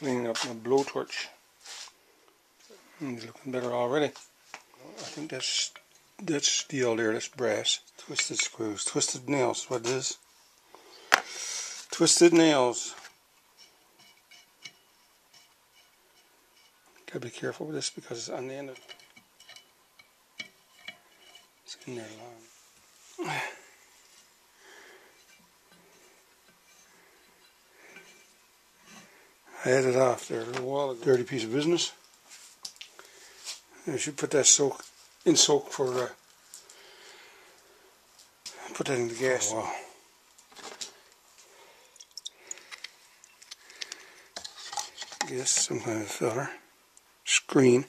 cleaning up my blowtorch. He's looking better already. I think that's steel there, that's brass. Twisted screws, twisted nails, what it is. Twisted nails. Gotta be careful with this because it's on the end of it. It's in there long. I had it off there a little while ago. Dirty piece of business. I should put that soak for put that in the gas. Oh, wow. Yes, some kind of filter. Screen.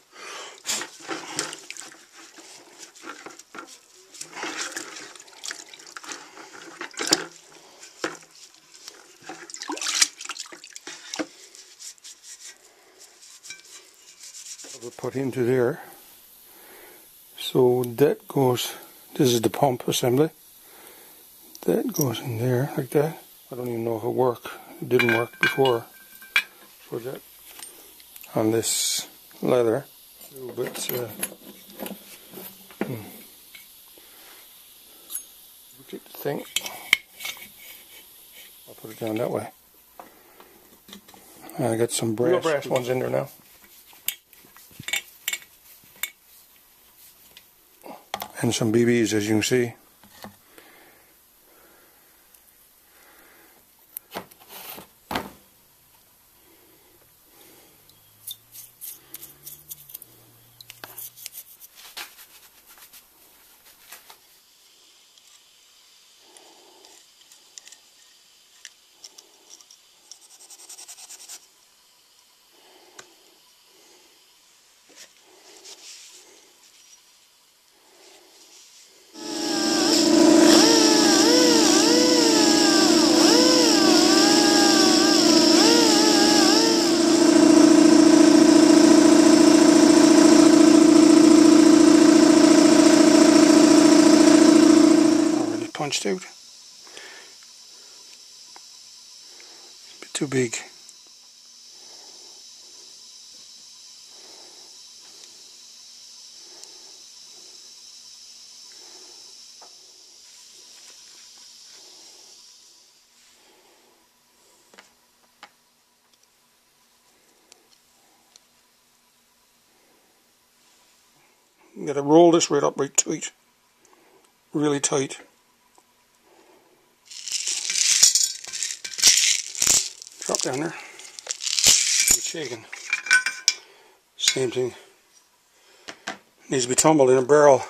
We'll put into there. So that goes, this is the pump assembly. That goes in there like that. I don't even know if it worked. It didn't work before. For that on this leather. But take the thing. I'll put it down that way. I got some brass. Real brass ones in there now. And some BBs, as you can see. Out. A bit too big. You gotta roll this right up right tight. Really tight. Down there, it's shaking. Same thing. Needs to be tumbled in a barrel.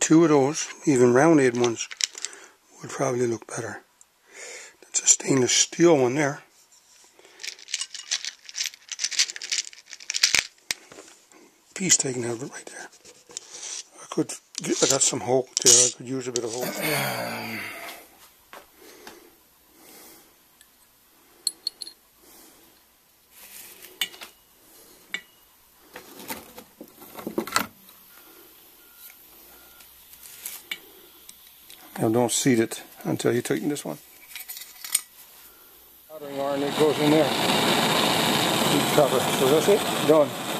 Two of those, even rounded ones, would probably look better. That's a stainless steel one there. Piece taken out of it right there. I got some hope there. I could use a bit of hope. Now don't seat it until you're taking this one. Cottering iron that goes in there. Deep cover. So that's it. Done.